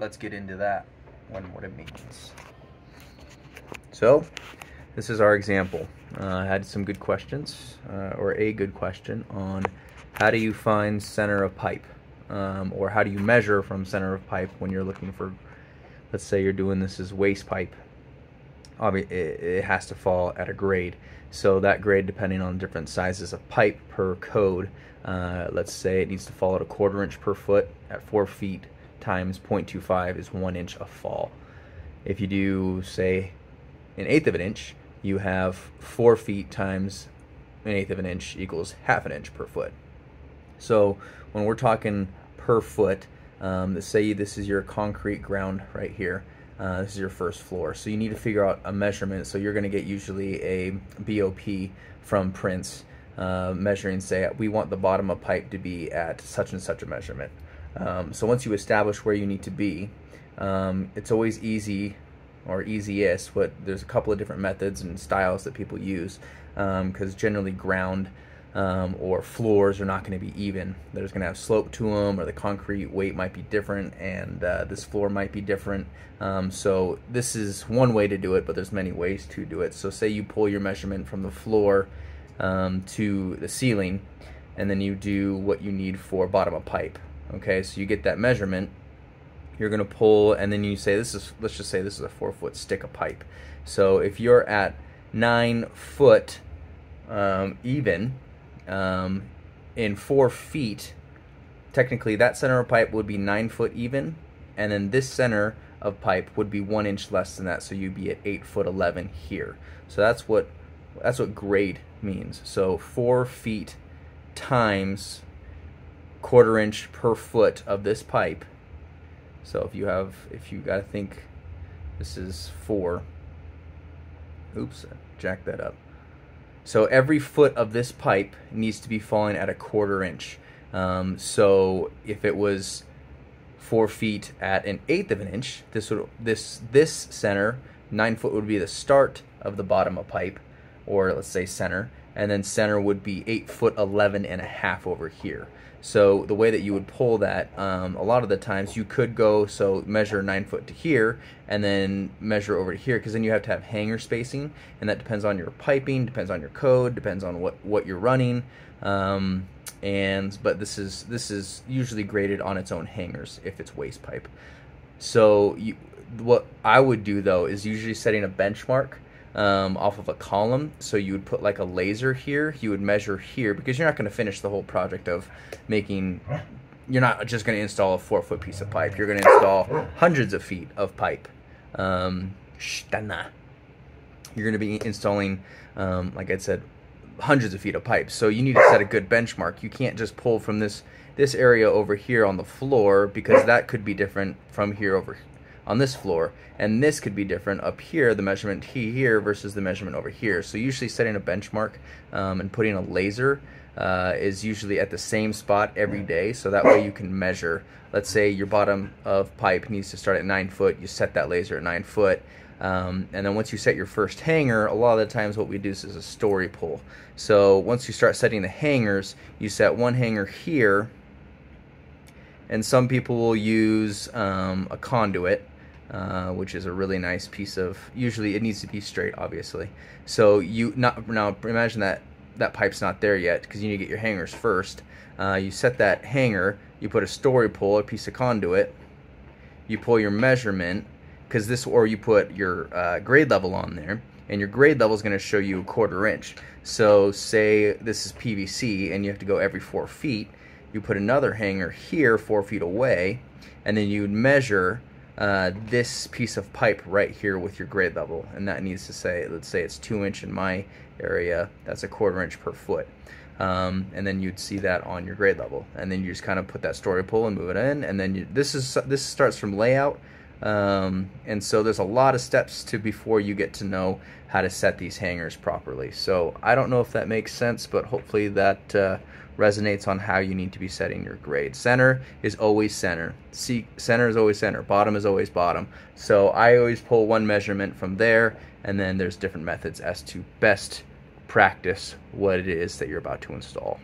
let's get into that and what it means. So this is our example. I had some good questions, or a good question on how do you find center of pipe, or how do you measure from center of pipe when you're looking for, let's say you're doing this as waste pipe. Obviously, it has to fall at a grade. So that grade, depending on different sizes of pipe per code, let's say it needs to fall at 1/4 inch per foot at 4 feet times 0.25 is 1 inch of fall. If you do, say, 1/8 of an inch, you have 4 feet times 1/8 of an inch equals 1/2 inch per foot. So when we're talking per foot, say this is your concrete ground right here. This is your first floor, so you need to figure out a measurement. So you're going to get usually a BOP from Prince measuring, say, we want the bottom of pipe to be at such and such a measurement. So once you establish where you need to be, it's always easy, or easiest, there's a couple of different methods and styles that people use, because generally ground or floors are not going to be even. There's going to have slope to them, or the concrete weight might be different, and this floor might be different. So this is one way to do it, but there's many ways to do it. So say you pull your measurement from the floor to the ceiling, and then you do what you need for bottom of pipe. Okay, so you get that measurement, you're going to pull, and then you say this is, let's just say this is a 4 foot stick of pipe. So if you're at 9 foot even, in 4 feet, technically that center of pipe would be 9 foot even, and then this center of pipe would be 1 inch less than that, so you'd be at 8'11" here. So that's what grade means. So 4 feet times 1/4 inch per foot of this pipe. So if you gotta think, this is 4. Oops, I jacked that up. So every foot of this pipe needs to be falling at 1/4 inch. So if it was 4 feet at 1/8 of an inch, this center, 9 foot, would be the start of the bottom of pipe, or let's say center, and then center would be 8'11" over here. So the way that you would pull that, a lot of the times you could go, so measure 9 foot to here and then measure over to here, because then you have to have hanger spacing, and that depends on your piping, depends on your code, depends on what you're running, but this is usually graded on its own hangers if it's waste pipe. So what I would do though is usually setting a benchmark off of a column. So you would put like a laser here, you would measure here, because you're not going to finish the whole project of making, you're not just going to install a 4 foot piece of pipe, you're going to install hundreds of feet of pipe. You're going to be installing, like I said, hundreds of feet of pipe, so you need to set a good benchmark. You can't just pull from this area over here on the floor, because that could be different from here over here on this floor, and this could be different up here, the measurement here versus the measurement over here. So usually setting a benchmark and putting a laser is usually at the same spot every day, so that way you can measure. Let's say your bottom of pipe needs to start at 9 foot, you set that laser at 9 foot, and then once you set your first hanger, a lot of the times what we do is a story pull. So once you start setting the hangers, you set one hanger here, and some people will use a conduit, which is a really nice piece of, usually it needs to be straight, obviously. So now imagine that pipe's not there yet, because you need to get your hangers first. You set that hanger, you put a story pull, a piece of conduit, you pull your measurement, because this, or you put your grade level on there, and your grade level is going to show you 1/4 inch. So say this is PVC and you have to go every 4 feet, you put another hanger here 4 feet away, and then you'd measure this piece of pipe right here with your grade level, and that needs to say, let's say it's 2 inch in my area, that's 1/4 inch per foot, and then you'd see that on your grade level, and then you just kind of put that story pull and move it in, and then this starts from layout, and so there's a lot of steps before you get to know how to set these hangers properly. So I don't know if that makes sense, but hopefully that resonates on how you need to be setting your grade. Center is always center. See, center is always center. Bottom is always bottom. So I always pull one measurement from there, and then there's different methods as to best practice what it is that you're about to install.